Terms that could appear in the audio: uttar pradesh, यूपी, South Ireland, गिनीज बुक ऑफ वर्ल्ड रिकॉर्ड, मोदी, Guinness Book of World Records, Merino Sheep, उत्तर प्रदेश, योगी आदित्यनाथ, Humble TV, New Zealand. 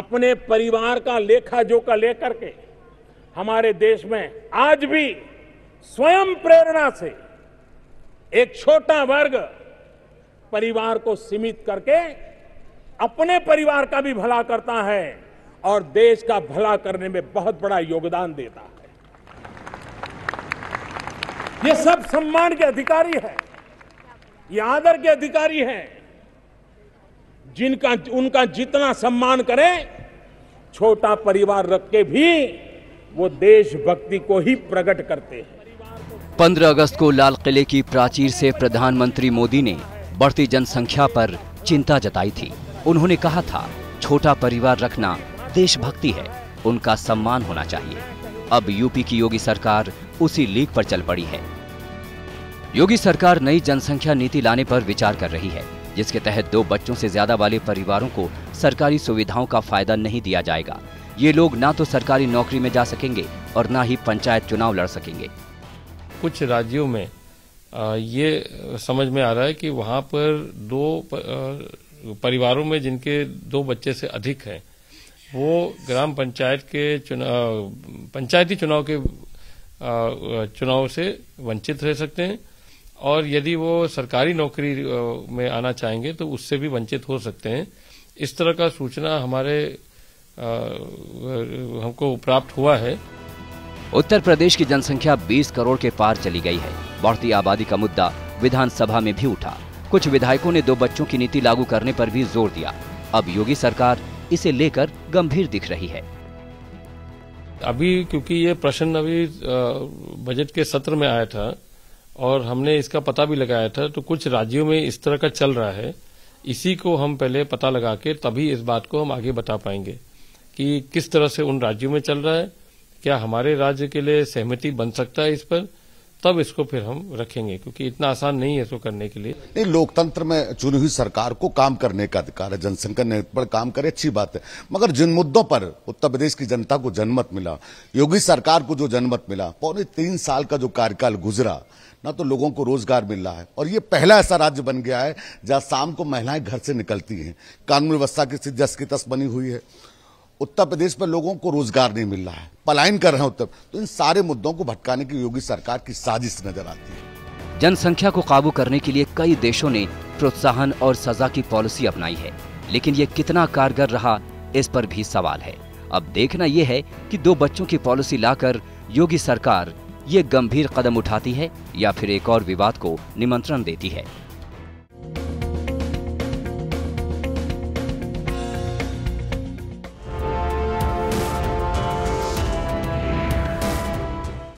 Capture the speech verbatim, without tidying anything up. अपने परिवार का लेखा जोखा लेकर के हमारे देश में आज भी स्वयं प्रेरणा से एक छोटा वर्ग परिवार को सीमित करके अपने परिवार का भी भला करता है और देश का भला करने में बहुत बड़ा योगदान देता है। ये सब सम्मान के अधिकारी है, ये आदर के अधिकारी है। जिनका उनका जितना सम्मान करें, छोटा परिवार रख के भी वो देशभक्ति को ही प्रकट करते हैं। पंद्रह अगस्त को लाल किले की प्राचीर से प्रधानमंत्री मोदी ने बढ़ती जनसंख्या पर चिंता जताई थी। उन्होंने कहा था, छोटा परिवार रखना देशभक्ति है, उनका सम्मान होना चाहिए। अब यूपी की योगी सरकार उसी लीक पर चल पड़ी है। योगी सरकार नई जनसंख्या नीति लाने पर विचार कर रही है, जिसके तहत दो बच्चों से ज्यादा वाले परिवारों को सरकारी सुविधाओं का फायदा नहीं दिया जाएगा। ये लोग ना तो सरकारी नौकरी में जा सकेंगे और ना ही पंचायत चुनाव लड़ सकेंगे। कुछ राज्यों में ये समझ में आ रहा है कि वहाँ पर दो परिवारों में जिनके दो बच्चे से अधिक हैं, वो ग्राम पंचायत के चुनाव पंचायती चुनाव के चुनाव से वंचित रह सकते हैं और यदि वो सरकारी नौकरी में आना चाहेंगे तो उससे भी वंचित हो सकते हैं। इस तरह का सूचना हमारे हमको प्राप्त हुआ है। उत्तर प्रदेश की जनसंख्या बीस करोड़ के पार चली गई है। बढ़ती आबादी का मुद्दा विधानसभा में भी उठा। कुछ विधायकों ने दो बच्चों की नीति लागू करने पर भी जोर दिया। अब योगी सरकार इसे लेकर गंभीर दिख रही है। अभी क्योंकि ये प्रश्न अभी बजट के सत्र में आया था और हमने इसका पता भी लगाया था, तो कुछ राज्यों में इस तरह का चल रहा है। इसी को हम पहले पता लगा के तभी इस बात को हम आगे बता पाएंगे कि किस तरह से उन राज्यों में चल रहा है, क्या हमारे राज्य के लिए सहमति बन सकता है इस पर, तब इसको फिर हम रखेंगे, क्योंकि इतना आसान नहीं है इसको करने के लिए। नहीं, लोकतंत्र में चुनी हुई सरकार को काम करने का अधिकार है, जनसंख्या नीति पर काम करे, अच्छी बात है। मगर जिन मुद्दों पर उत्तर प्रदेश की जनता को जनमत मिला, योगी सरकार को जो जनमत मिला, पौने तीन साल का जो कार्यकाल गुजरा ना, तो लोगों को रोजगार मिल रहा है और ये पहला ऐसा राज्य बन गया है जहाँ शाम को महिलाएं घर से निकलती हैं। कानून व्यवस्था की स्थिति जस की तस बनी हुई है। उत्तर प्रदेश में लोगों को रोजगार नहीं मिल रहा है, पलायन कर रहे हैं उत्तर। तो इन सारे मुद्दों को भटकाने की योगी सरकार की साजिश नजर आती है। जनसंख्या को काबू करने के लिए कई देशों ने प्रोत्साहन और सजा की पॉलिसी अपनाई है, लेकिन ये कितना कारगर रहा, इस पर भी सवाल है। अब देखना यह है कि दो बच्चों की पॉलिसी लाकर योगी सरकार ये गंभीर कदम उठाती है या फिर एक और विवाद को निमंत्रण देती है।